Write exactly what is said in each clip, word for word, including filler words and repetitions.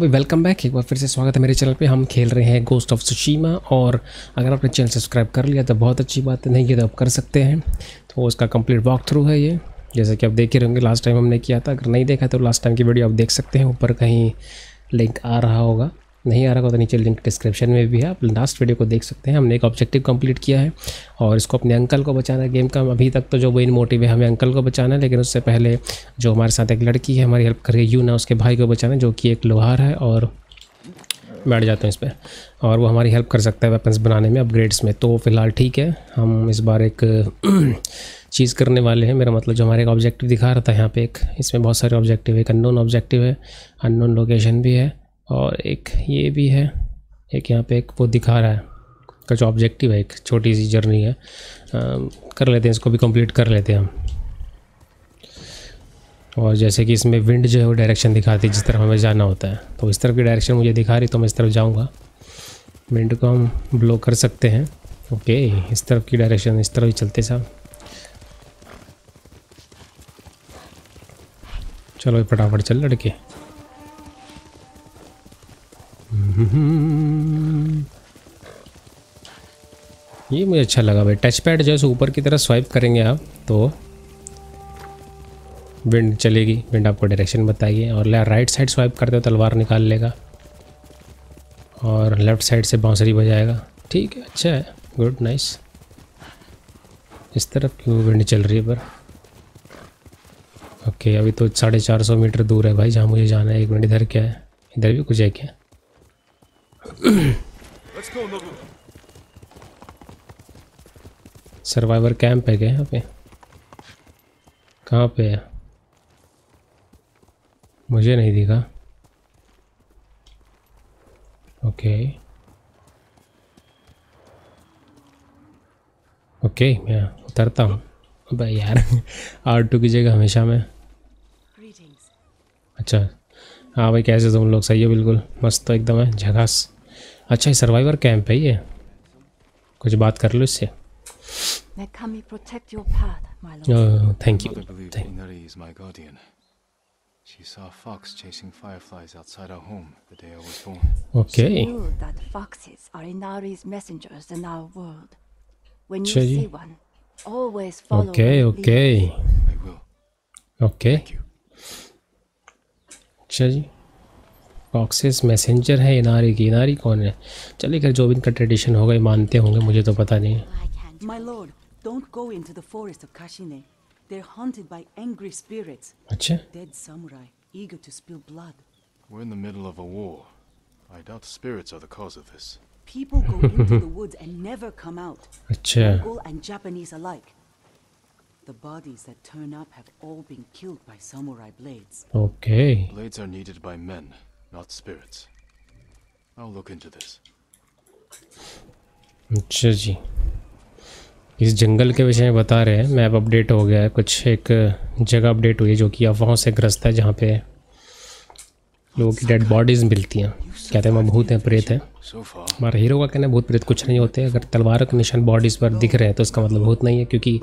Welcome back, एक बार फिर से स्वागत है मेरे चैनल पे। हम खेल रहे हैं गोस्ट ऑफ सुशीमा, और अगर आपने चैनल सब्सक्राइब कर लिया तो बहुत अच्छी बात है, नहीं ये तो आप कर सकते हैं। तो उसका कंप्लीट वॉक थ्रू है ये, जैसे कि आप देख ही रहेंगे लास्ट टाइम हमने किया था। अगर नहीं देखा तो लास्ट टाइम की वीडियो आप देख सकते हैं, ऊपर कहीं लिंक आ रहा होगा, नहीं आ रहा होगा तो नीचे लिंक डिस्क्रिप्शन में भी है, आप लास्ट वीडियो को देख सकते हैं। हमने एक ऑब्जेक्टिव कंप्लीट किया है और इसको अपने अंकल को बचाना है गेम का। अभी तक तो जो मेन मोटिव है हमें अंकल को बचाना है, लेकिन उससे पहले जो हमारे साथ एक लड़की है हमारी हेल्प कर रही है, यूना, उसके भाई को बचाना है जो कि एक लोहार है और बैठ जाते हैं इस पर, और वो हमारी हेल्प कर सकता है वेपन्स बनाने में, अपग्रेड्स में। तो फिलहाल ठीक है, हम इस बार एक चीज़ करने वाले हैं। मेरा मतलब जो हमारे एक ऑब्जेक्टिव दिखा रहा था यहाँ पर, एक इसमें बहुत सारे ऑब्जेक्टिव है, एक अननोन ऑब्जेक्टिव है, अननोन लोकेशन भी है, और एक ये भी है, एक यहाँ पे एक वो दिखा रहा है का जो ऑब्जेक्टिव है, एक छोटी सी जर्नी है। आ, कर लेते हैं इसको भी कंप्लीट कर लेते हैं हम। और जैसे कि इसमें विंड जो है वो डायरेक्शन दिखाती है जिस तरफ हमें जाना होता है, तो इस तरफ की डायरेक्शन मुझे दिखा रही, तो मैं इस तरफ जाऊँगा। विंड को हम ब्लो कर सकते हैं। ओके, इस तरफ की डायरेक्शन, इस तरफ ही चलते साहब। चलो फटाफट चल लड़के। ये मुझे अच्छा लगा भाई, टच पैड जो है ऊपर की तरफ स्वाइप करेंगे आप तो विंड चलेगी, विंड आपको डायरेक्शन बताइए। और राइट साइड स्वाइप करते हो तलवार निकाल लेगा, और लेफ़्ट साइड से बांसुरी बजाएगा। ठीक है, अच्छा है, गुड, नाइस। इस तरफ क्यों विंड चल रही है पर? ओके, अभी तो साढ़े चार सौ मीटर दूर है भाई जहाँ मुझे जाना है। एक मिनट, इधर क्या है? इधर भी कुछ है क्या? सर्वाइवर कैंप है क्या यहाँ पे? कहाँ पे है? मुझे नहीं दिखा। ओके ओके, मैं उतरता हूँ। अबे यार, आर टू की जगह हमेशा मैं। अच्छा हाँ भाई, कैसे तुम लोग? सही है, बिल्कुल मस्त तो एकदम है, झकास। अच्छा, ये सर्वाइवर कैंप है ये, कुछ बात कर लो इससे। Thank you. Okay, okay okay okay, अच्छा जी। फॉक्सेस मैसेंजर है इनारी की। इनारी कौन है? चलिए खैर, जो भी इनका ट्रेडिशन होगा ये मानते होंगे, मुझे तो पता नहीं। अच्छा The bodies that turn up have all been killed by samurai blades. Okay. Blades are needed by men, not spirits. I'll look into this. अच्छा जी, इस जंगल के विषय में बता रहे हैं। मैप अपडेट हो गया है, कुछ एक जगह अपडेट हुई है जो कि अफवाहों से ग्रस्त है, जहाँ पे लोगों की डेड बॉडीज मिलती हैं। कहते हैं वहाँ भूत हैं, प्रेत हैं। हमारे हीरो का कहना है भूत प्रेत कुछ नहीं होते, अगर तलवार के निशान बॉडीज़ पर दिख रहे हैं तो उसका मतलब भूत नहीं है, क्योंकि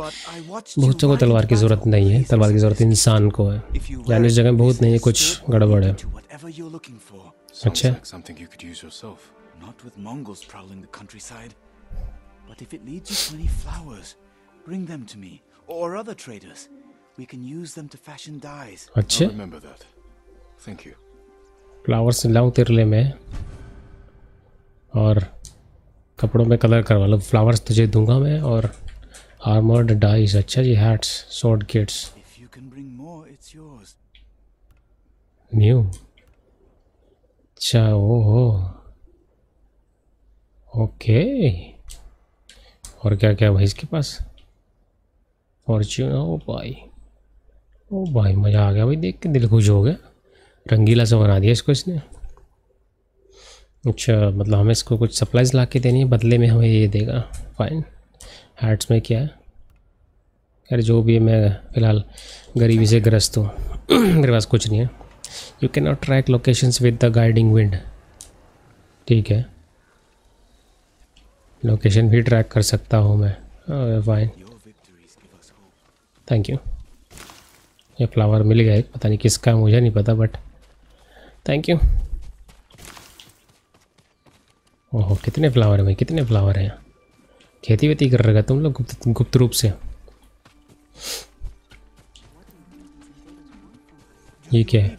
भूतों को तलवार की ज़रूरत नहीं है, तलवार की ज़रूरत इंसान को है। यानी इस जगह भूत नहीं है, कुछ गड़बड़ है। अच्छा, अच्छे फ्लावर्स लाऊं तिरले में, और कपड़ों में कलर करवा लो। फ्लावर्स तुझे दूंगा मैं, और आर्मर्ड डाइस। अच्छा जी, हैट्स, शॉर्ट किट्स, न्यू। अच्छा, ओहो, ओके। और क्या क्या भाई इसके पास? फॉर्च्यून, ओ भाई, ओ भाई, मज़ा आ गया भाई देख के, दिल खुश हो गया, रंगीला सा बना दिया इसको इसने। अच्छा, मतलब हमें इसको कुछ सप्लाइज ला के देनी है, बदले में हमें ये देगा, फाइन। हार्ट्स में क्या है? अरे जो भी है, मैं फ़िलहाल गरीबी से ग्रस्त हूँ, मेरे पास कुछ नहीं है। You can not track locations with the guiding wind. ठीक है, लोकेशन भी ट्रैक कर सकता हूँ मैं, फाइन, थैंक यू। ये फ्लावर मिल गया, पता नहीं किसका, मुझे नहीं पता, बट थैंक यू। ओहो कितने फ्लावर हैं भाई, कितने फ्लावर हैं। खेती वेती कर रखा तुम लोग गुप्त गुप्त रूप से। ये क्या है,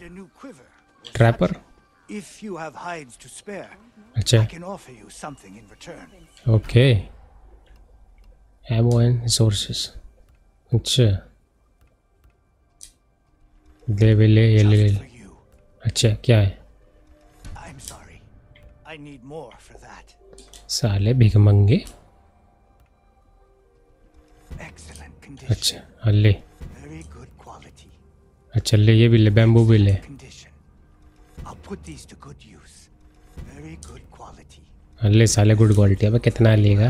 ट्रैपर? अच्छा ओके, एमओ एंड रिसोर्सेस। अच्छा ले ले ले ले। अच्छा क्या है, साले भिखमंगे। अच्छा ले, अच्छा ले ये भी ले, बैम्बू भी ले। ले साले गुड क्वालिटी। अब कितना लेगा?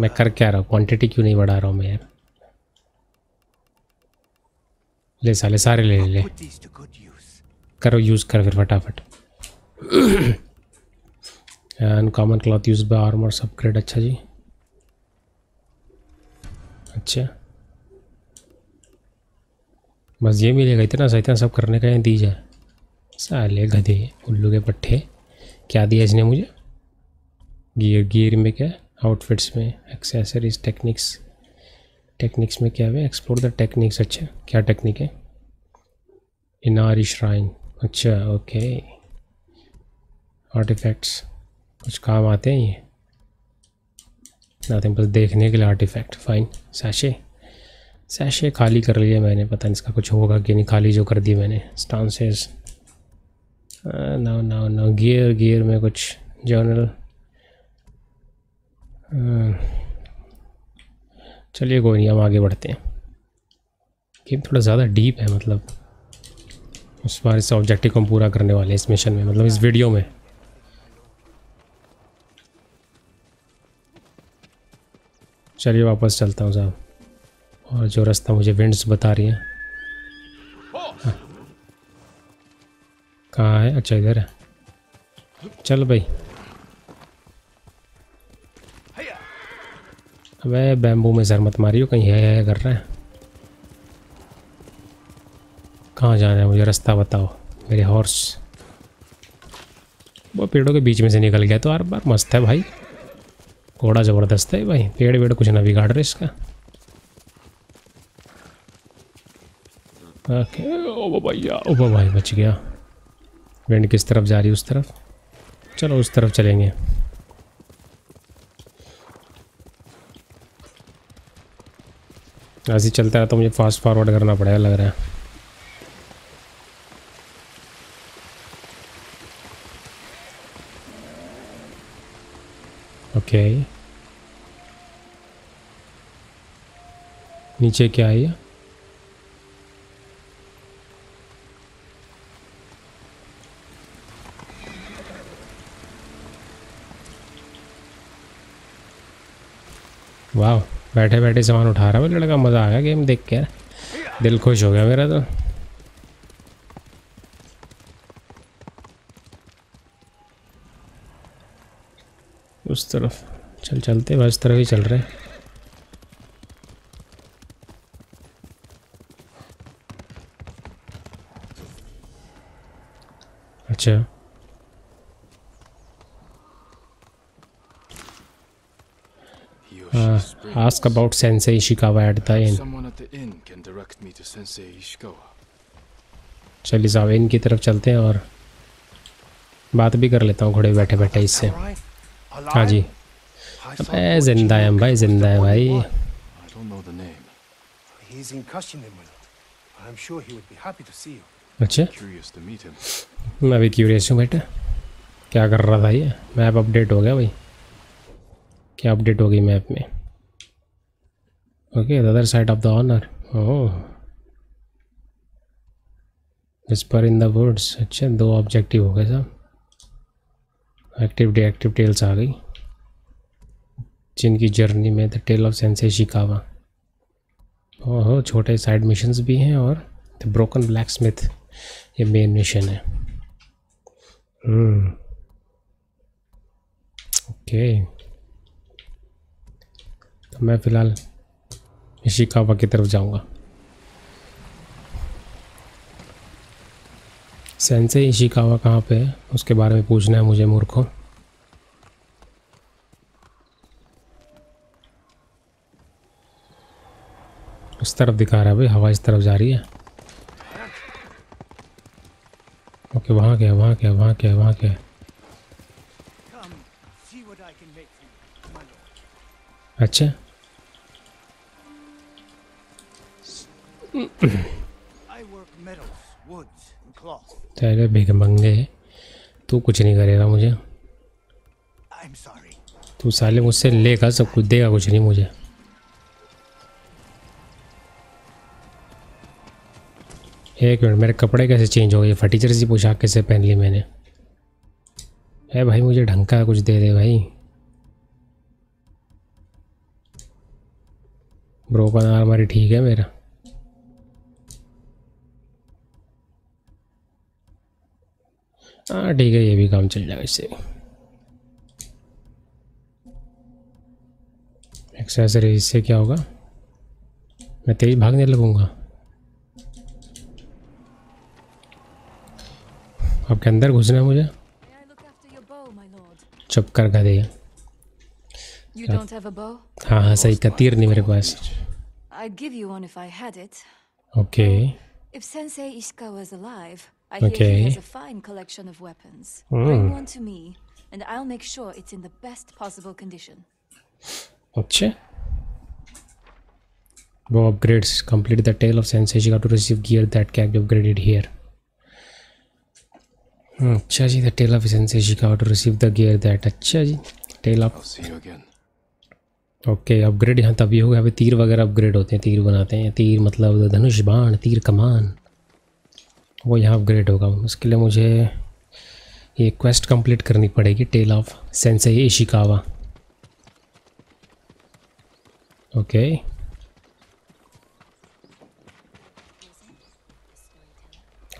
मैं कर क्या रहा हूँ, क्वांटिटी क्यों नहीं बढ़ा रहा हूँ मैं यार। ले साले सारे ले ले, करो यूज़ कर फिर फटाफट। And common cloth use by armour upgrade. अच्छा जी, अच्छा बस ये मिलेगा, इतना सा इतना सब करने का यहाँ दी जाए। साले गधे उल्लू के पट्टे, क्या दिया इसने मुझे? गियर, गियर में क्या, आउटफिट्स में, एक्सेसरीज, टेक्निक्स। टेक्निक्स में क्या है? Explore the techniques. अच्छा क्या टेक्निक है? Inari shrine. अच्छा ओके, आर्टिफैक्ट्स कुछ काम आते हैं ये ना, तो बस देखने के लिए आर्टिफैक्ट। फाइन। सैशे, सैशे खाली कर लिया मैंने, पता नहीं इसका कुछ होगा कि नहीं, खाली जो कर दी मैंने। स्टांसेस ना ना ना। गियर, गियर में कुछ जर्नल। चलिए कोई नहीं, हम आगे बढ़ते हैं। गेम थोड़ा ज़्यादा डीप है, मतलब उस बार इस ऑब्जेक्टिव को हम पूरा करने वाले हैं इस मिशन में, मतलब इस वीडियो में। चलिए वापस चलता हूँ साहब, और जो रास्ता मुझे विंड्स बता रही हैं कहाँ है। अच्छा इधर है, चल भाई। अबे बैम्बू में सर मत मारियो, कहीं है, है कर रहा है। कहाँ जा रहा है, मुझे रास्ता बताओ मेरे हॉर्स। वो पेड़ों के बीच में से निकल गया तो हर बार मस्त है भाई, घोड़ा ज़बरदस्त है भाई। पेड़ वेड़ कुछ ना बिगाड़ रहे इसका। ओके ओ भैया, ओ भाई बच गया। विंड किस तरफ जा रही है? उस तरफ, चलो उस तरफ चलेंगे। ऐसे चलता रहा तो मुझे फास्ट फॉरवर्ड करना पड़ेगा लग रहा है। ओके नीचे क्या है ये? वाह, बैठे बैठे सामान उठा रहा है लड़का, मज़ा आ गया गेम देख के यार, दिल खुश हो गया मेरा तो। उस तरफ चल, चलते बस तरफ ही चल रहे हैं। अच्छा Uh, ask about Sensei Ishikawa at the inn. Someone at the inn can direct me to Sensei Ishikawa. चलिए जाओ इन की तरफ चलते हैं और बात भी कर लेता हूँ घोड़े बैठे बैठे इससे। हाँ जी, अबे जिंदा है भाई, जिंदा है भाई। अच्छा मैं भी क्यूरियस हूँ बेटा, क्या कर रहा था ये? मैप अपडेट हो गया भाई, क्या अपडेट हो गई मैप में? Okay the other side of the honour. Oh whisper in the woods. अच्छा दो ऑब्जेक्टिव हो गए साहब, एक्टिव डीएक्टिव टेल्स आ गई जिनकी जर्नी में the tale of Sensei Ishikawa. ओहो छोटे साइड मिशंस भी हैं, और द ब्रोकन ब्लैक स्मिथ ये मेन मिशन है। Okay hmm. okay. मैं फ़िलहाल इशिकावा की तरफ जाऊंगा। सेंसेई इशिकावा कहाँ पे है उसके बारे में पूछना है मुझे मूर्खों। उस तरफ दिखा रहा है भाई, हवा इस तरफ जा रही है। ओके वहाँ क्या वहाँ क्या वहाँ क्या वहाँ क्या अच्छा तेरे भिखमंगे, तू कुछ नहीं करेगा मुझे, तू साले मुझसे लेगा सब कुछ, देगा कुछ नहीं मुझे। एक मिनट, मेरे कपड़े कैसे चेंज हो गए? फटीचर सी पोशाक कैसे पहन ली मैंने? है भाई मुझे ढंग का कुछ दे दे भाई। ब्रोकन आर्मर ठीक है मेरा। हाँ ठीक है, ये भी काम चल जाएगा इससे। एक्सेसरी इससे क्या होगा? मैं तेज भागने लगूंगा। आपके अंदर घुसना है मुझे? चुप कर का दे। हाँ हाँ सही, तीर नहीं मेरे पास। ओके ओके, वो upgrades complete the tale of Sensei Ishikawa to receive gear that can be upgraded here. अच्छा जी, the tale of Sensei Ishikawa to receive the gear that, अच्छा जी टेल ऑफ। ओके अपग्रेड यहाँ तभी होगा, यहाँ पे तीर वगैरह अपग्रेड होते हैं, तीर बनाते हैं, तीर मतलब धनुष, बाण, तीर, कमान, वो यहाँ अपग्रेड होगा। उसके लिए मुझे ये क्वेस्ट कंप्लीट करनी पड़ेगी, tale of Sensei Ishikawa. Okay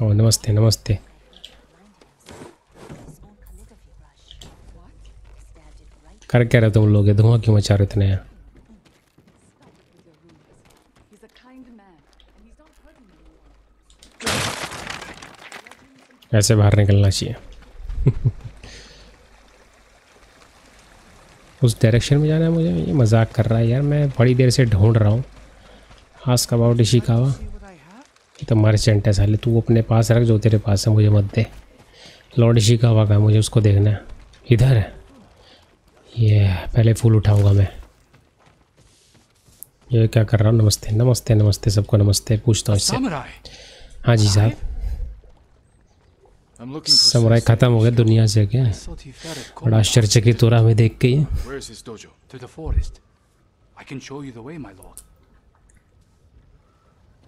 ओ नमस्ते नमस्ते। कर क्या रहे तुम लोग? धुआं क्यों मचा रहे इतने? ऐसे बाहर निकलना चाहिए। उस डायरेक्शन में जाना है मुझे। ये मजाक कर रहा है यार, मैं बड़ी देर से ढूंढ रहा हूँ। आस्क अबाउट इशिकावा, तो मर्चेंट है साले, तू अपने पास रख जो तेरे पास है, मुझे मत दे। लॉर्ड इशिकावा का मुझे उसको देखना है, इधर है ये। पहले फूल उठाऊंगा मैं। ये क्या कर रहा हूँ? नमस्ते नमस्ते नमस्ते, सबको नमस्ते। पूछता हूँ इससे। हाँ जी साहब, समुराई खत्म हो गए दुनिया से क्या? बड़ा आश्चर्यचकित हो रहा हमें देख के ये।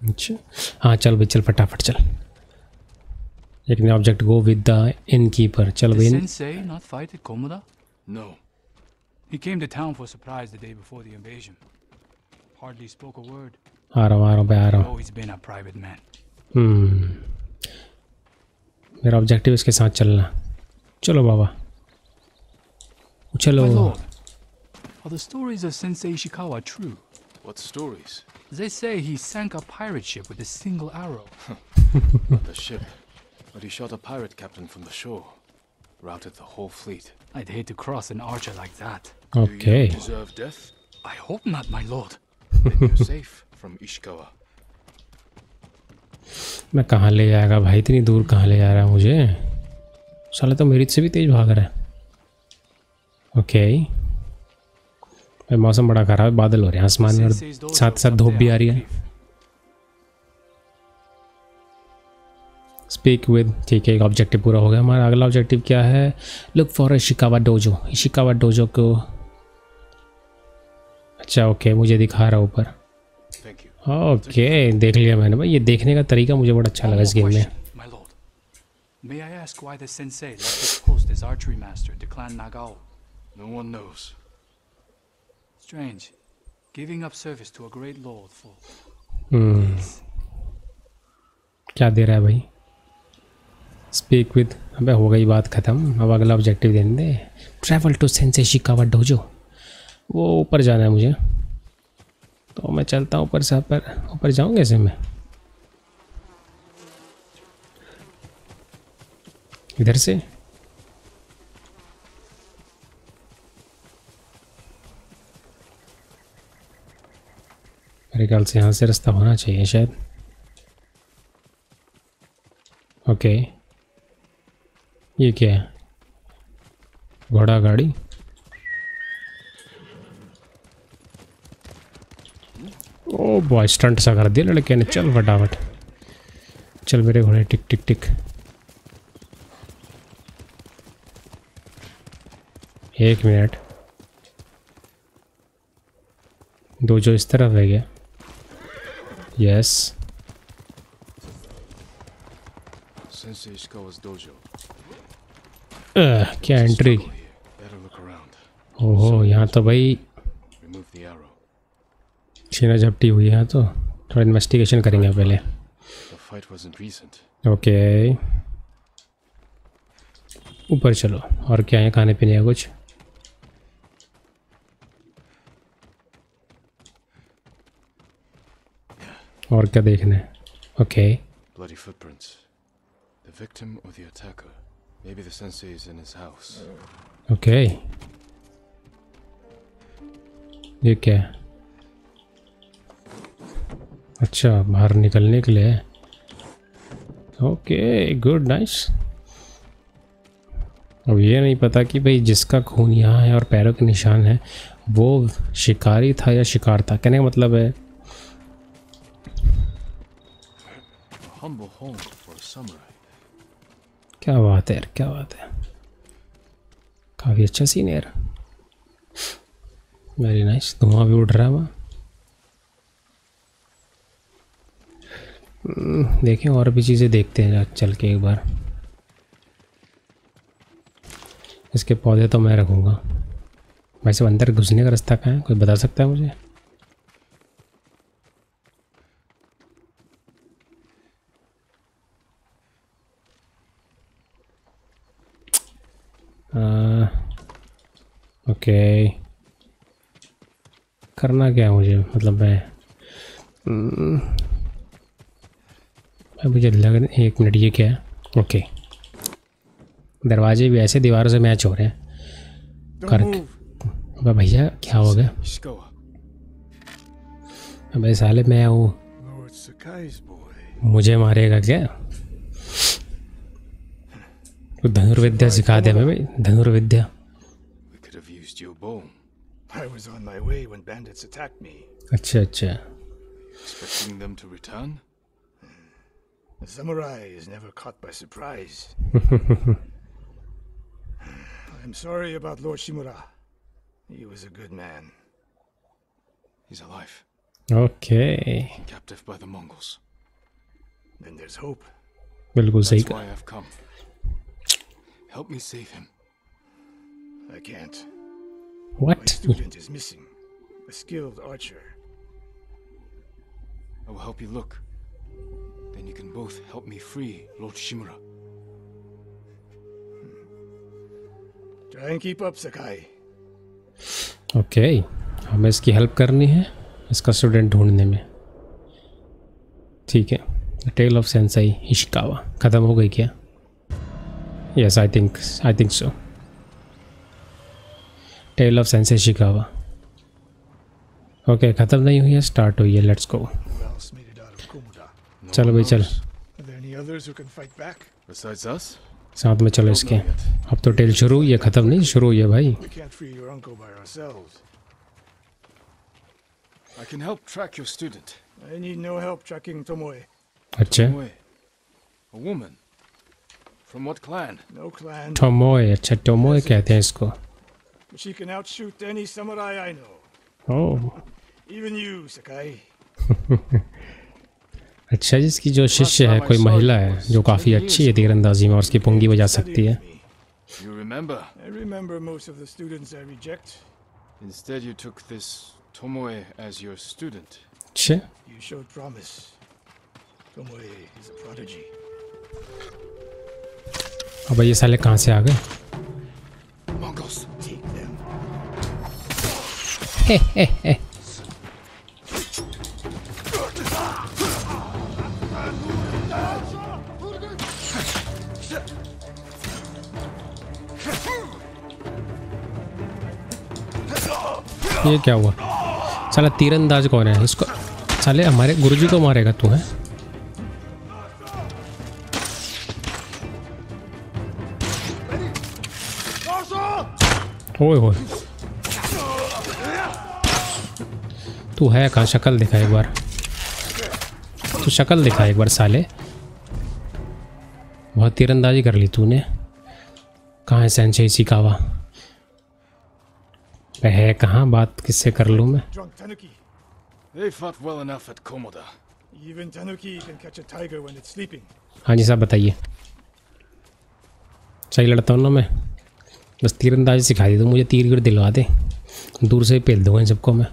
अच्छा हाँ चल भाई, चल फटाफट चल। एक नया object, go with the innkeeper. चल भाई। He came to town for a surprise the day before the invasion. Hardly spoke a word. आरा आरा भाई आरा। Always been a private man. हम्म। मेरा ऑब्जेक्टिव इसके साथ चलना। चलो बाबा। चलो। Are the stories of Sensei Ishikawa true? What stories? They say he sank a pirate ship with a single arrow. The ship, but he shot a pirate captain from the shore, routed the whole fleet. I'd hate to cross an archer like that. Okay. Do you deserve death? I hope not, my lord. Then you're safe from Ishikawa. मैं कहाँ ले जाएगा भाई? इतनी दूर कहाँ ले जा रहा है मुझे? साला तो मेरी से भी तेज भाग रहा है। Okay okay. मौसम बड़ा खराब है, बादल हो रहे हैं आसमान में और साथ साथ धूप भी आ रही है। स्पीक विद, ठीक है, एक ऑब्जेक्टिव पूरा हो गया हमारा। अगला ऑब्जेक्टिव क्या है? Look for Ishikawa dojo. Ishikawa dojo को अच्छा ओके okay, मुझे दिखा रहा ऊपर। ओके okay, देख लिया मैंने भाई। ये देखने का तरीका मुझे बड़ा अच्छा लगा इस गेम में। hmm. क्या दे रहा है भाई? स्पीक विद, अबे हो गई बात ख़त्म। अब अगला ऑब्जेक्टिव देने दे। Travel to Sensei Ishikawa dojo, वो ऊपर जाना है मुझे, तो मैं चलता हूँ ऊपर से। पर ऊपर जाऊँगा कैसे मैं? इधर से। मेरे ख्याल से यहाँ से रास्ता होना चाहिए शायद। ओके ये क्या है? घोड़ा गाड़ी। ओ बॉय स्टंट सा कर दिया लड़के ने। चल फटाफट चल मेरे घोड़े, टिक टिक टिक। एक मिनट, दो जो इस तरफ है क्या? यस uh, क्या एंट्री। ओहो यहाँ तो भाई छीना झपटी हुई है, तो थोड़ा इन्वेस्टिगेशन करेंगे पहले। ओके ऊपर चलो। और क्या है खाने पीने का कुछ? और क्या देखना है? ओके ओके ये क्या है? अच्छा बाहर निकलने के लिए। Okay good nice. अब ये नहीं पता कि भाई जिसका खून यहाँ है और पैरों के निशान है वो शिकारी था या शिकार था। कहने का मतलब है क्या बात है यार, क्या बात है। काफ़ी अच्छा सीन है यार, वेरी नाइस। धुआं भी उठ रहा है वहाँ। देखें और भी चीज़ें देखते हैं चल के एक बार। इसके पौधे तो मैं रखूँगा। वैसे अंदर घुसने का रास्ता कहाँ है? कोई बता सकता है मुझे? आ, ओके करना क्या है मुझे? मतलब मैं मुझे लग रहा। एक मिनट ये क्या है? ओके दरवाजे भी ऐसे दीवारों से मैच हो रहे हैं करके। भैया क्या हो गया? अबे साले मैं हूँ, मुझे मारेगा क्या? तो धनुर्विद्या सिखा दे हमें भाई, धनुर्विद्या। अच्छा अच्छा A samurai is never caught by surprise. I'm sorry about Lord Shimura. He was a good man. He's alive. Okay. Captive by the Mongols. Then there's hope. That's why I've come. Help me save him. I can't. What? My student is missing. A skilled archer. I will help you look. Then you can both help me free Lord Shimura. Try and keep up, Sakai. Okay, हमें इसकी help करनी है, इसका student ढूंढने में। ठीक है, tell of Sensei Ishikawa खत्म हो गई क्या? Yes I think I think so. Tale of Sensei Ishikawa okay खत्म नहीं हुई है, स्टार्ट हुई है। लेट्स गो चलो भाई चल साथ में चलो इसके। अब तो टेल शुरू हुई है, खत्म नहीं, शुरू हुई है भाई। अच्छा टोमोए, अच्छा टोमोए कहते हैं इसको। अच्छा जिसकी जो शिष्य है कोई महिला है जो काफ़ी अच्छी है तीरंदाजी में और उसकी पुंगी बजा सकती है। अब ये साले कहाँ से आ गए? हे हे हे ये क्या हुआ? साला तीरंदाज कौन है? इसको साले हमारे गुरुजी को मारेगा तू है। ओए ओए तू है कहाँ? शक्ल दिखा एक बार, तू शक्ल दिखा एक बार साले। बहुत तीरंदाजी कर ली तूने। कहाँ है सेंसेई इशिकावा? है कहाँ? बात किससे कर लूँ मैं? हाँ जी साहब बताइए। सही लड़ता हूँ ना मैं, बस तीरंदाजी सिखा दी तो मुझे तीर गिर दिलवा दे, दूर से ही पेल दूंगा इन सबको मैं।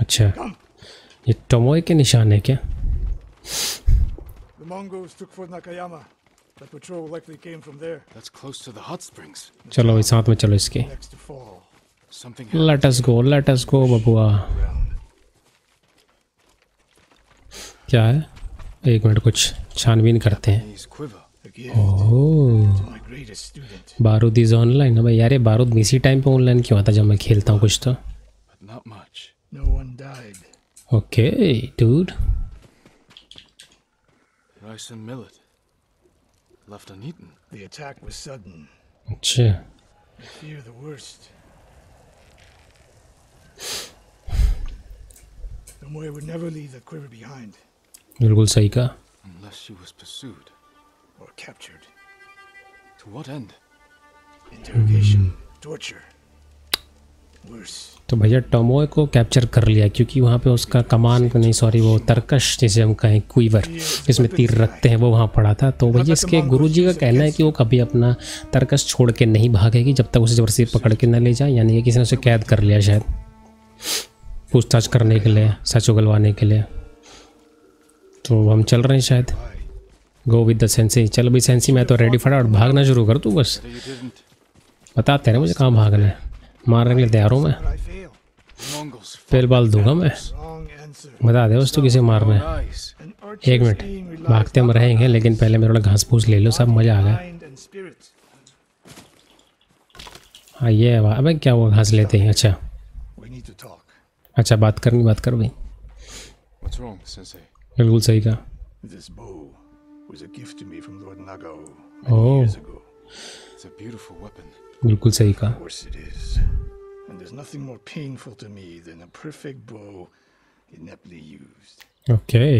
अच्छा ये टोमोए के निशान है क्या? चलो इस साथ में चलो इसके। Let us go, let us go बबुआ। क्या है? एक मिनट कुछ छानबीन करते हैं। ओह बारूद इज ऑनलाइन। भाई यार ये बारूद इसी टाइम पे ऑनलाइन क्यों आता जब मैं खेलता हूँ कुछ तो? Okay dude. Left uneaten. The attack was sudden. Achha. I fear the worst. Tomoe would never leave the quiver behind. Bilkul sahi ka. Unless she was pursued or captured. To what end? Interrogation, hmm. torture. Worse. तो भैया Tomoe को capture कर लिया क्योंकि वहाँ पे उसका कमान नहीं सॉरी वो तरकश जिसे हम कहें क्वीवर जिसमें तीर रखते हैं वो वहाँ पड़ा था। तो भैया इसके गुरुजी का कहना है कि वो कभी अपना तरकश छोड़ के नहीं भागेगी जब तक उसे ज़बरदस्ती पकड़ के न ले जाए, यानी कि किसी ने उसे कैद कर लिया शायद पूछताछ करने के लिए, सच उगलवाने के लिए। तो हम चल रहे हैं शायद। Go with the sensei. चल भाई सेंसी मैं तो रेडी, फटा और भागना शुरू कर दूँ बस। बताते ना मुझे कहाँ भागना है, मारने के लिए तैयार हूँ मैं, फेल बाल दूंगा मैं। बता दे बस तू किसे मारना है। एक मिनट भागते हम रहेंगे लेकिन पहले मेरे थोड़ा घास फूस ले लो सब, मज़ा आ गया। हाँ ये अबे क्या हुआ? घास लेते हैं। अच्छा अच्छा बात करनी, बात कर भाई। बिल्कुल सही कहा। ओह बिल्कुल सही कहा। ओके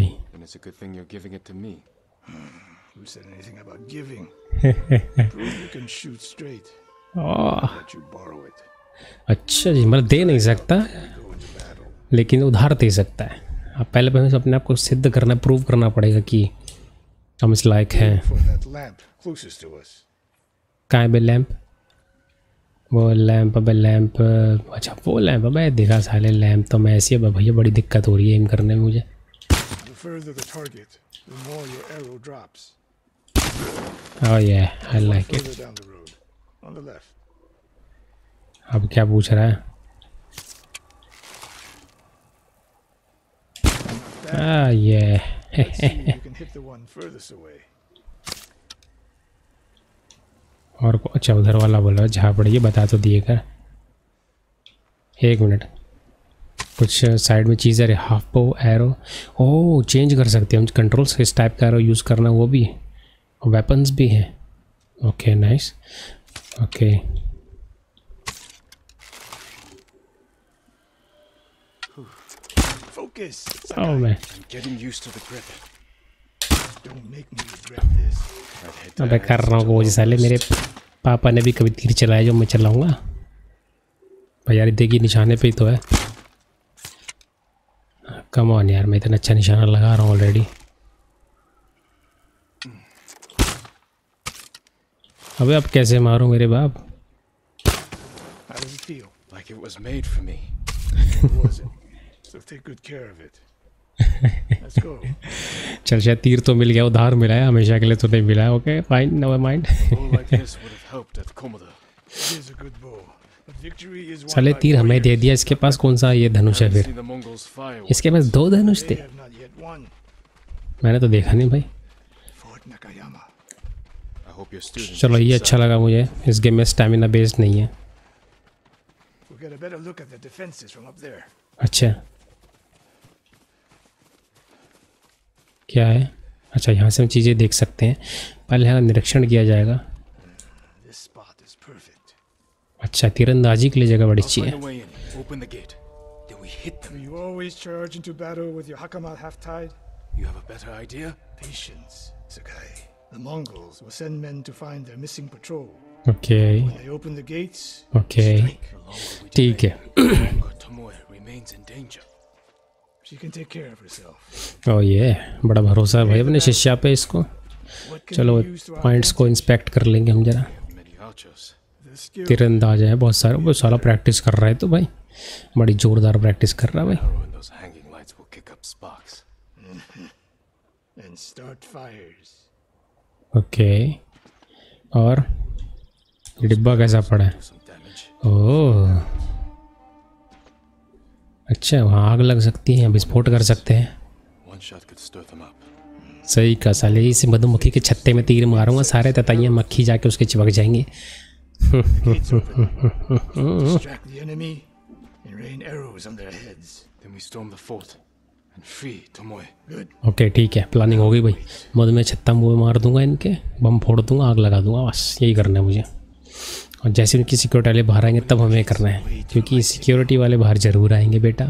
अच्छा जी, मतलब दे नहीं सकता लेकिन उधार दे सकता है। अब पहले पहले अपने आप को सिद्ध करना, प्रूव करना पड़ेगा कि हम इस लायक हैं। कहाँ है बे लैम्प? वो लैंप अब लैंप। अच्छा वो लैंप अब दिखा साले लैंप तो मैं ऐसी है भैया बड़ी दिक्कत हो रही है एम करने में मुझे। ओह या आई लाइक इट। अब क्या पूछ रहा है? आ, ये और अच्छा उधर वाला बोला झापड़ी। ये बता तो दिए कर। एक मिनट कुछ साइड में चीज़ है। हाफ पो एरो। ओह चेंज कर सकते हैं हम कंट्रोल्स, इस टाइप का एरो यूज़ करना वो भी है और वेपन्स भी हैं। Okay nice. Okay focus. Oh मैं अबे कर रहा हूँ वो साले। मेरे पापा ने भी कभी तीर चलाया जो मैं चलाऊंगा। भैया देगी निशाने पे ही तो है। कम ऑन यार मैं इतना अच्छा निशाना लगा रहा हूँ ऑलरेडी। अबे अब कैसे मारूं मेरे बाप? चल शायद तीर तो मिल गया, उधार मिला है, हमेशा के लिए तो नहीं मिला है। Okay fine never mind. साले तीर हमें दे दिया। इसके पास कौन सा ये धनुष है फिर? इसके पास दो धनुष थे, मैंने तो देखा नहीं भाई। चलो ये अच्छा लगा मुझे, इस गेम में स्टैमिना बेस्ड नहीं है। अच्छा क्या है, अच्छा यहाँ से हम चीज़ें देख सकते हैं। पहले यहाँ निरीक्षण किया जाएगा। अच्छा तीरंदाजी के लिए जगह बड़ी अच्छी है। You have a better idea? Patience, Sakai. The Mongols will send men to find their missing patrol. Okay. When they open the gates, okay. ठीक है. Tomoe remains in danger. She can take care of herself. Oh yeah, बड़ा भरोसा है भाई अपने शिष्या पे इसको. चलो पॉइंट्स को इंस्पेक्ट कर लेंगे हम जरा. तीरंदाज है बहुत सारे, वो साला प्रैक्टिस कर रहा है तो भाई बड़ी जोरदार प्रैक्टिस कर रहा है भाई. And start fires. Okay. और डिब्बा कैसा पड़ा है? ओह अच्छा, वहाँ आग लग सकती है, विस्फोट कर सकते हैं। सही कहा साले, इसे मधुमक्खी के छत्ते में तीर मारूंगा, सारे ततैया मक्खी जाके उसके चिपक जाएंगे। ओके ठीक है, प्लानिंग हो गई भाई। मद में छत्ता मुँह मार दूंगा, इनके बम फोड़ दूंगा, आग लगा दूंगा, बस यही करना है मुझे। और जैसे उनकी सिक्योरिटी वाले बाहर आएंगे तब हमें करना है, क्योंकि सिक्योरिटी वाले बाहर ज़रूर आएंगे बेटा।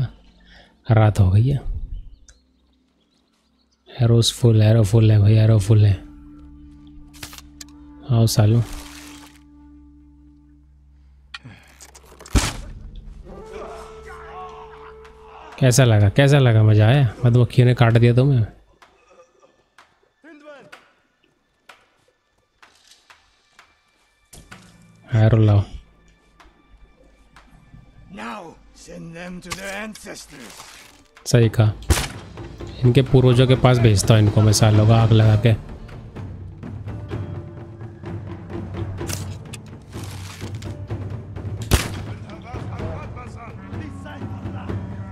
रात हो गई है। एरोस फुल, एरो फुल है भाई, एरो फुल है। आओ सालों, कैसा लगा, कैसा लगा, मजा आया? मधुमक्खियों ने काट दिया तुम्हें? हाय रोलाओ। सही कहा, इनके पूर्वजों के पास भेजता हूँ इनको मैं सालों का, आग लगा के।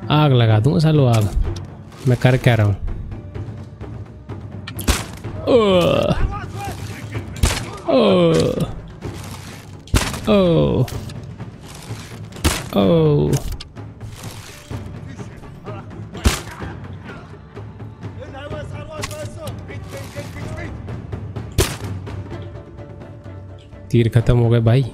आग लगा दूंगा सालो, आग मैं कर कह रहा हूँ। ओ ओ ओ ओ तीर खत्म हो गए भाई।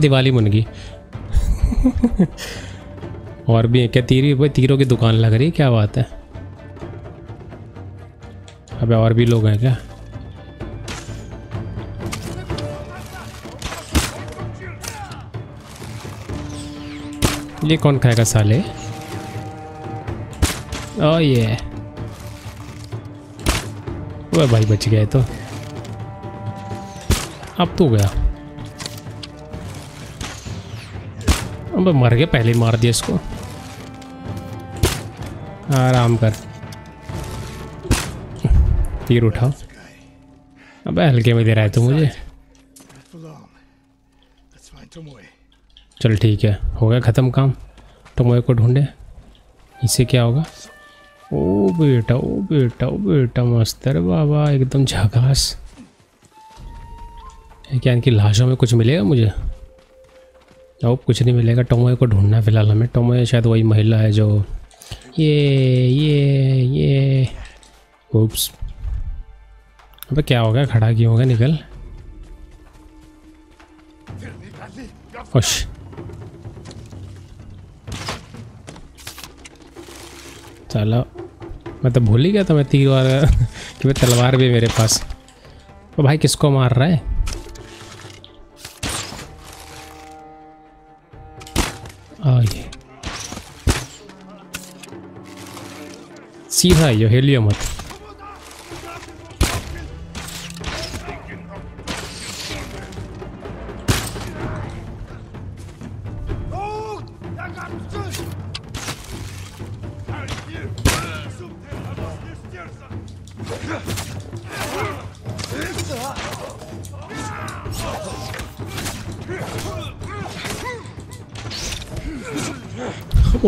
दिवाली मुनगी और भी है क्या? तीर भाई, तीरों की दुकान लग रही है, क्या बात है। अबे और भी लोग हैं क्या? ये कौन खाएगा साले? ओ ये वह भाई बच गए तो, अब तो गया। अब मर गया, पहले मार दिया इसको। आराम कर, तीर उठाओ। अबे हल्के में दे रहा है तो मुझे। चल ठीक है, हो गया ख़त्म काम। टोमोए को ढूंढे, इससे क्या होगा? ओ बेटा ओ बेटा ओ बेटा मास्तर बाबा, एकदम झकास। क्या इनकी लाशों में कुछ मिलेगा मुझे? अब कुछ नहीं मिलेगा। टोमोए को ढूंढना है फिलहाल हमें। टोमोए शायद वही महिला है जो ये ये ये ओप्स। अबे क्या हो गया, खड़ा क्यों हो गया? निकल खुश चलो। मैं तो भूल ही गया था मैं तीर वाला कि भाई तलवार भी मेरे पास। तो भाई किसको मार रहा है? सीधा ये हेलियो मत।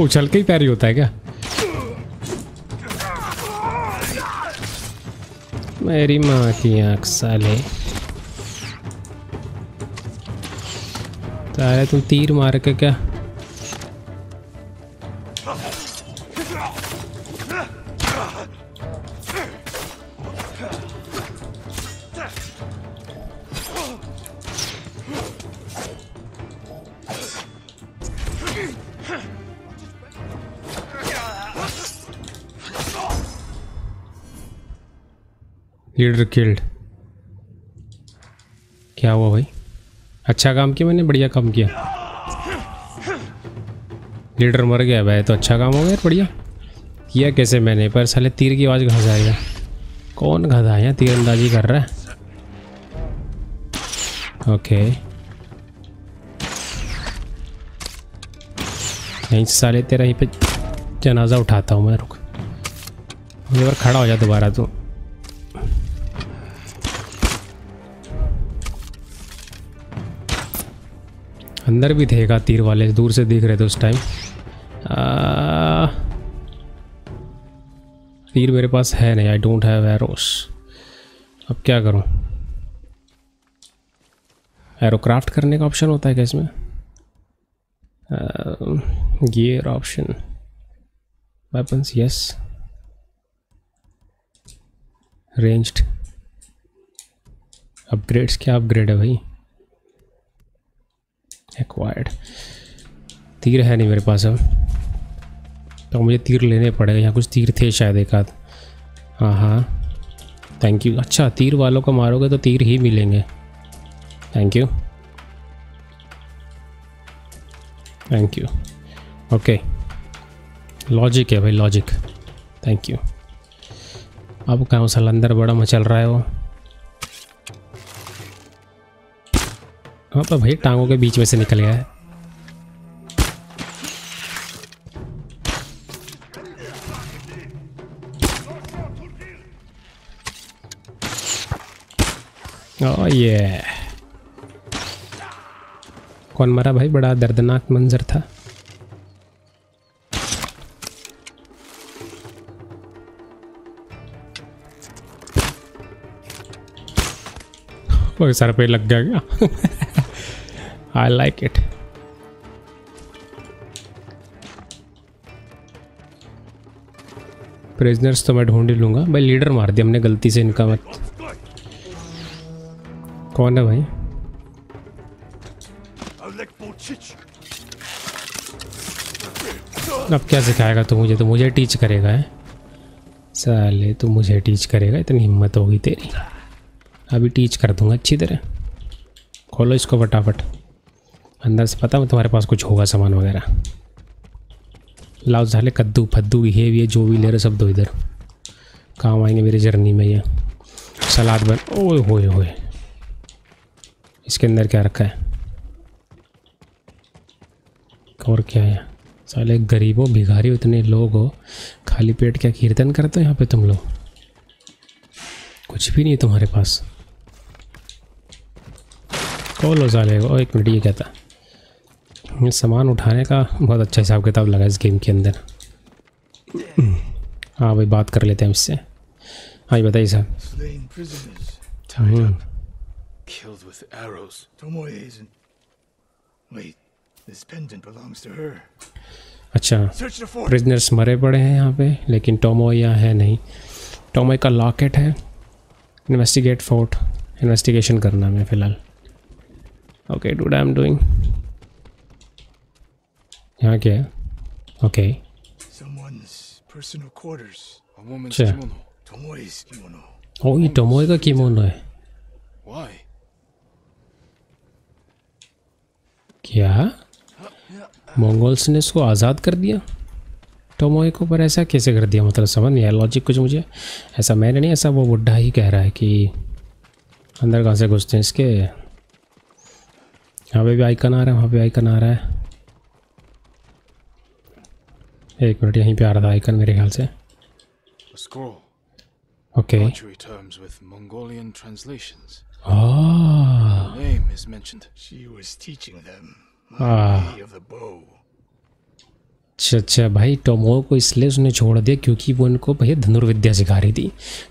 उछल के ही पैरी होता है क्या? मेरी माँ की आँख साले। तारे तुम तीर मार के क्या? Leader killed. क्या हुआ भाई? अच्छा काम किया मैंने, बढ़िया काम किया। लीडर मर गया भाई, तो अच्छा काम हो गया, बढ़िया किया। कैसे मैंने पर साले तीर की आवाज़ घस आएगा। कौन घस आया? तीरंदाजी कर रहा है। ओके नहीं साले तेरा ही पे जनाजा उठाता हूँ मैं, रुक। एक बार खड़ा हो जा दोबारा तू। अंदर भी देगा तीर वाले, दूर से दिख रहे थे उस टाइम। तीर मेरे पास है नहीं, आई डोंट हैव एरोस। अब क्या करूं? एरो क्राफ्ट करने का ऑप्शन होता है क्या इसमें? Gear option, weapons yes, ranged upgrades. क्या अपग्रेड है भाई? एक्वायर्ड। तीर है नहीं मेरे पास अब, तो मुझे तीर लेने पड़ेगा। यहाँ कुछ तीर थे शायद एक आध। हाँ हाँ थैंक यू। अच्छा तीर वालों को मारोगे तो तीर ही मिलेंगे। Thank you thank you. Okay logic है भाई, लॉजिक। Thank you. अब कहाँ साला अंदर बड़ा मचल रहा है वो। हाँ तो भाई टांगों के बीच में से निकल गया है। ओ ये कौन मरा भाई? बड़ा दर्दनाक मंजर था। वो सर पे लग गया क्या? I like it. प्रिजनर्स तो मैं ढूंढ ही लूँगा भाई। लीडर मार दिया हमने गलती से इनका। मत कौन है भाई? अब क्या सिखाएगा तू मुझे? तो मुझे टीच करेगा है साले, तू मुझे टीच करेगा? इतनी हिम्मत होगी तेरी? अभी टीच कर दूँगा अच्छी तरह। खोलो इसको फटाफट अंदर से। पता मैं तुम्हारे पास कुछ होगा सामान वगैरह। लाओ झाले कद्दू फद्दू ये भी है, जो भी ले रहे सब दो इधर, काम आएंगे मेरी जर्नी में। ये सलाद बन। ओए होए होए इसके अंदर क्या रखा है? और क्या है साले? गरीबों भिखारी इतने लोग हो, खाली पेट क्या कीर्तन करते हो यहाँ पे तुम लोग? कुछ भी नहीं तुम्हारे पास। खोलो साले। ओ एक मिनट, ये क्या था? सामान उठाने का बहुत अच्छा हिसाब किताब लगा इस गेम के अंदर। हाँ भाई बात कर लेते हैं इससे। हाँ ये बताइए साहब। अच्छा प्रिजनर्स मरे पड़े हैं यहाँ पे, लेकिन टोमो यहाँ है नहीं। टोमो का लॉकेट है। इन्वेस्टिगेट फोर्ट, इन्वेस्टिगेशन करना मैं फ़िलहाल। Okay dude I am doing. यहाँ क्या है? ओके ओ ये टोमोए का किमोनो है। क्या मंगोल्स ने इसको आज़ाद कर दिया टोमोए को? पर ऐसा कैसे कर दिया? मतलब समझ नहीं आया लॉजिक कुछ मुझे। ऐसा मैंने नहीं, ऐसा वो बुड्ढा ही कह रहा है कि अंदर कहाँ से घुसते हैं इसके। यहाँ पे भी आइकन आ रहा है, वहाँ पे आइकन आ रहा है। एक मिनट, यहीं पे आ रहा था आइकन मेरे ख्याल से। ओके अच्छा अच्छा भाई, टोमो को इसलिए उसने छोड़ दिया क्योंकि वो इनको भैया धनुर्विद्या सिखा रही थी,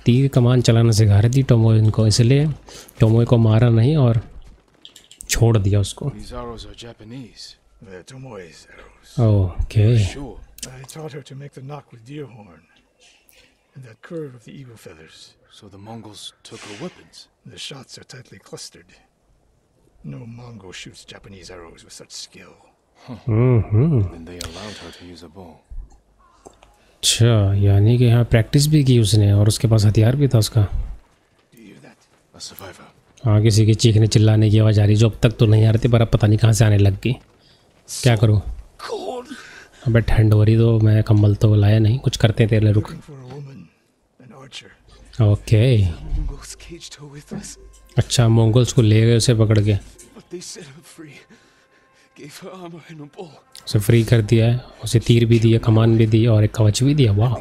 तीर कमान चलाना सिखा रही थी टोमो इनको, इसलिए टोमो को मारा नहीं और छोड़ दिया उसको। ओके अच्छा, यानी कि यहाँ प्रैक्टिस भी की उसने और उसके पास हथियार भी था उसका। हाँ, किसी की चीखने चिल्लाने की आवाज़ आ रही जो अब तक तो नहीं आ रही थी पर अब पता नहीं कहाँ से आने लग गई। क्या करूँ, अबे ठंड हो रही तो मैं कम्बल तो लाया नहीं। कुछ करते हैं तेरे लिए, रुक। ओके अच्छा, मंगोल्स को ले गए उसे पकड़ के, उसे फ्री कर दिया है, उसे तीर भी दिया, कमान भी दी और एक कवच भी दिया। वाह,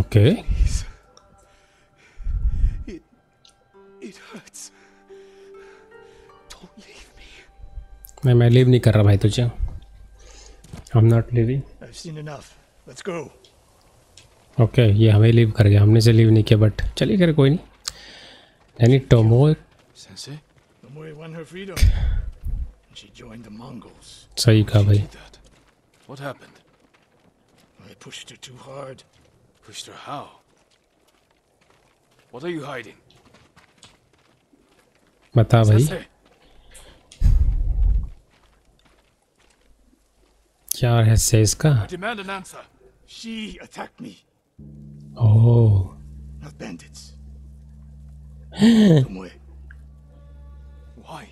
ओके मैं मैं लीव नहीं कर रहा भाई तुझे। I'm not leaving. I've seen enough. Let's go. Okay okay, ये हमें लीव कर गया, हमने से लीव नहीं किया बट चलिए कर, कोई नहीं। यानी टोमो सही कहा भाई। What happened? I pushed her too hard. Pushed her how? What are you hiding? बता भाई क्या है से इसका। She attacked me. Oh. Not bandits. Tomoe. Why?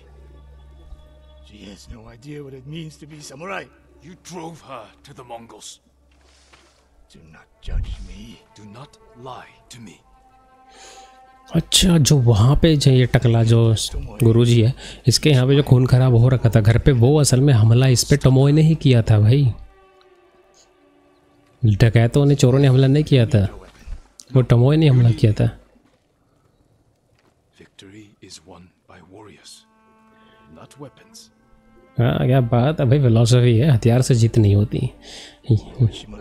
She has no idea what it means to be samurai. You drove her to the Mongols. Do not judge me. Do not lie to me. अच्छा, जो वहाँ पे जो ये टकला जो गुरुजी है इसके यहाँ पे जो खून खराब हो रखा था घर पे, वो असल में हमला इस पे टोमोए ने ही किया था भाई। डकैतों ने, चोरों ने हमला नहीं किया था, वो टोमोए ने हमला किया था। हाँ क्या बात है भाई, फिलॉसफी है, हथियार से जीत नहीं होती,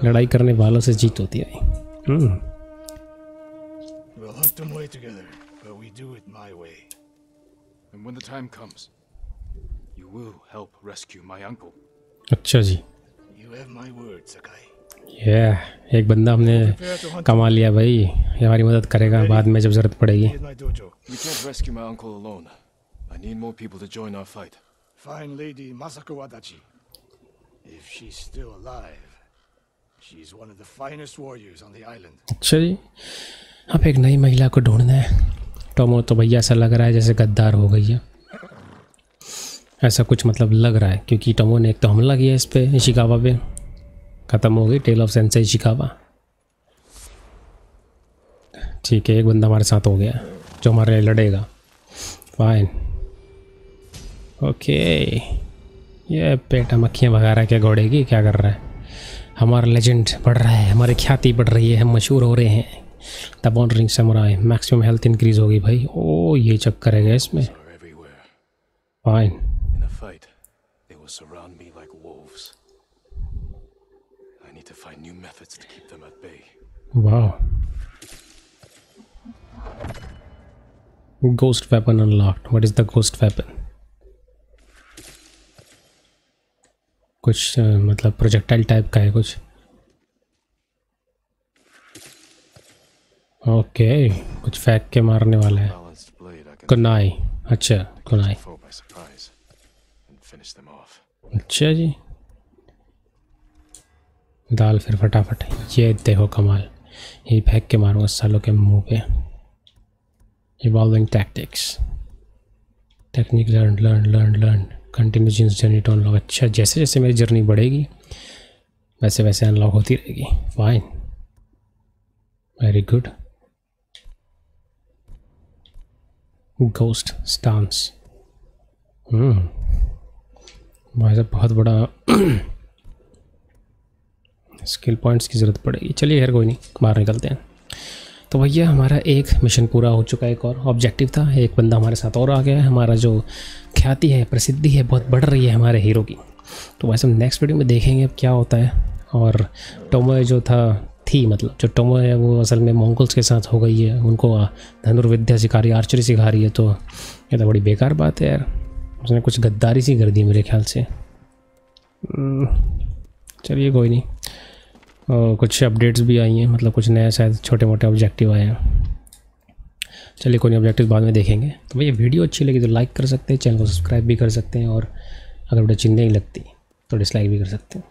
लड़ाई करने वालों से जीत होती है। अच्छा जी, Yeah, एक बंदा हमने कमा लिया भाई, ये हमारी मदद करेगा बाद में जब जरूरत पड़ेगी। अच्छा जी, अब एक नई महिला को ढूंढना है। टोमो तो भैया ऐसा लग रहा है जैसे गद्दार हो गई है, ऐसा कुछ मतलब लग रहा है क्योंकि टोमो ने एक तो हमला किया इस पे इशिकावा पे। खत्म हो गई टेल ऑफ सेंसेई इशिकावा। ठीक है, एक बंदा हमारे साथ हो गया जो हमारे लड़ेगा। Fine, okay. ये पेटा मक्खियाँ भगा रहा है क्या, घोड़े की क्या कर रहा है? हमारा लेजेंड बढ़ रहा है, हमारी ख्याति बढ़ रही है, हम मशहूर हो रहे हैं। तबॉन ring samurai, maximum health increase होगी भाई। ओ ये चक्कर है इसमें। Fine, to find new methods to keep them at bay. Wow. Ghost weapon unlocked. What is the ghost weapon? कुछ uh, मतलब प्रोजेक्टाइल टाइप का है कुछ। ओके okay, कुछ फेंक के मारने वाला है। कुनाई, अच्छा कुनाई। अच्छा जी, दाल फिर फटाफट। ये देखो कमाल, ये फेंक के मारूंगा सालों के मुंह पे। Evolving tactics, technique learn learn learn learn continuous journey to unlock. अच्छा, जैसे जैसे मेरी जर्नी बढ़ेगी वैसे वैसे अनलॉक होती रहेगी। Fine, very good. Ghost stance, hmm भाई साहब बहुत बड़ा स्किल पॉइंट्स की ज़रूरत पड़ेगी। चलिए यार कोई नहीं, बाहर निकलते हैं। तो भैया हमारा एक मिशन पूरा हो चुका है, एक और ऑब्जेक्टिव था, एक बंदा हमारे साथ और आ गया है। हमारा जो ख्याति है, प्रसिद्धि है, बहुत बढ़ रही है हमारे हीरो की। तो वैसे हम नेक्स्ट वीडियो में देखेंगे अब क्या होता है। और टोमोए जो था थी मतलब जो टोमोए है वो असल में मंगोल्स के साथ हो गई है, उनको धनुर्विद्या सिखा रही है, आर्चरी सिखा रही है। तो ये तो बड़ी बेकार बात है यार, उसने कुछ गद्दारी सी कर दी मेरे ख्याल से। चलिए कोई नहीं, और कुछ अपडेट्स भी आई हैं, मतलब कुछ नया शायद छोटे मोटे ऑब्जेक्टिव आए हैं। चलिए कोई नहीं, ऑब्जेक्टिव बाद में देखेंगे। तो भैया वीडियो अच्छी लगी तो लाइक कर सकते हैं, चैनल को सब्सक्राइब भी कर सकते हैं, और अगर वीडियो अच्छी नहीं लगती तो डिसलाइक भी कर सकते हैं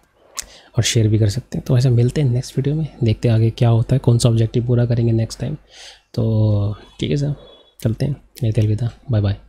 और शेयर भी कर सकते हैं। तो ऐसा मिलते हैं नेक्स्ट वीडियो में, देखते हैं आगे क्या होता है, कौन सा ऑब्जेक्टिव पूरा करेंगे नेक्स्ट टाइम। तो ठीक है सर, चलते हैं, अलविदा, बाय बाय।